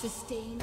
Sustained.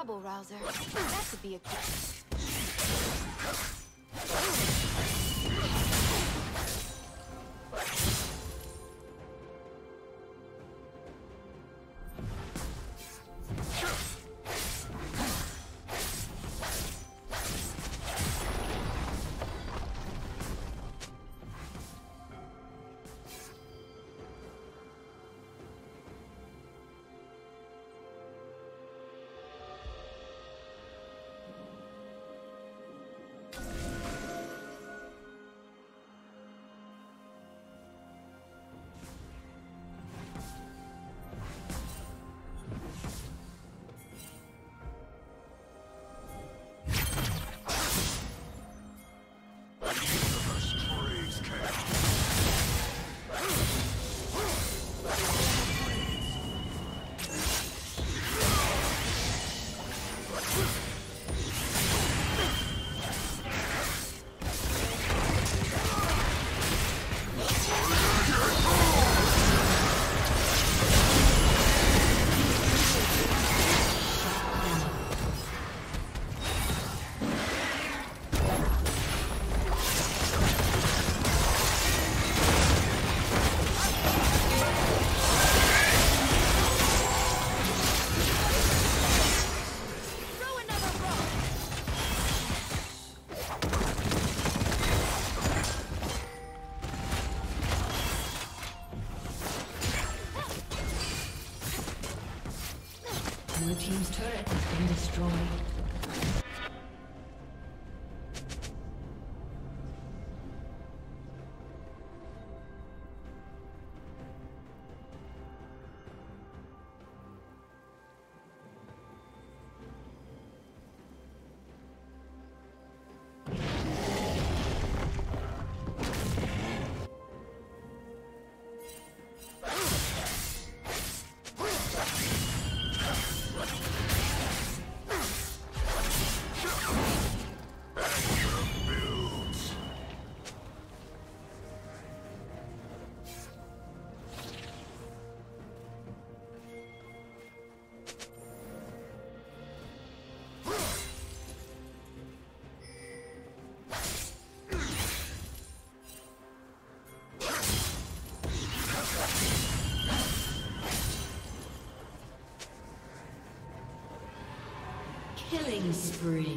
Trouble rouser. That could be a catch. Blue team's turret has been destroyed. Killing spree.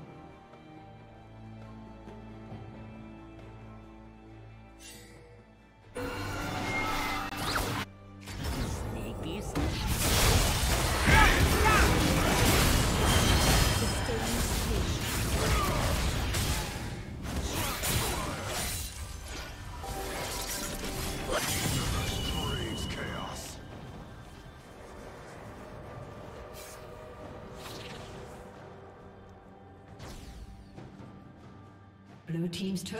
Blue team's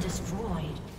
Destroyed.